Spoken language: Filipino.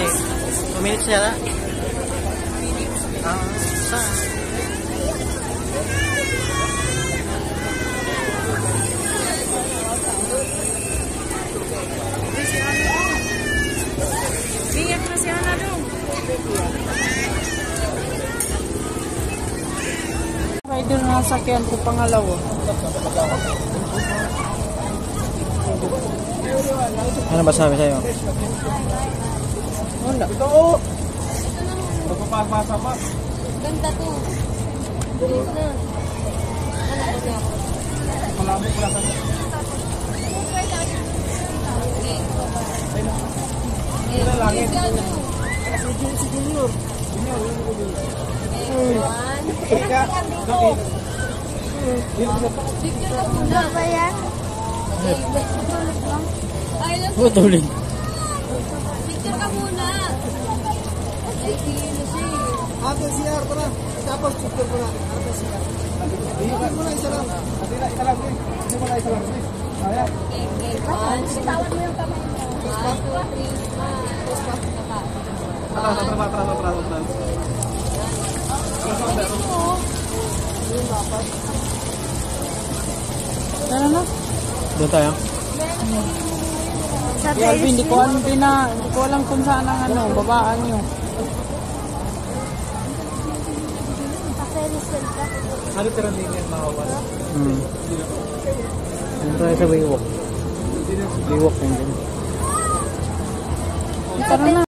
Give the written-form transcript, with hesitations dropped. Hindi. 2 minutes siya na. Rider na sakyan ko pangalawa. Ano ba sabi sa'yo? Wala. Ito o! Magpapasama. Ganda to. Ganda na. Ano ba siya? Malami pala sa'yo. Ito langit. Si Junior. Junior, Picture ka muna. Picture ka muna. Ay, tingin na siya. Atin siya, para. Tapos, picture ko na. Atin siya. Tingin mo na isa lang. Isa lang. Tingin mo na isa lang. Ayan. Sitawan mo yung kamay mo. 1, 2, 3, 4. Atrás. Ano? Doon tayo? Yeah, hindi ko alam kung saan ang ano, babaan nyo. Ano pero hindi nga makawala? Ano tayo sa Baywalk? Baywalk yun din. Tara na.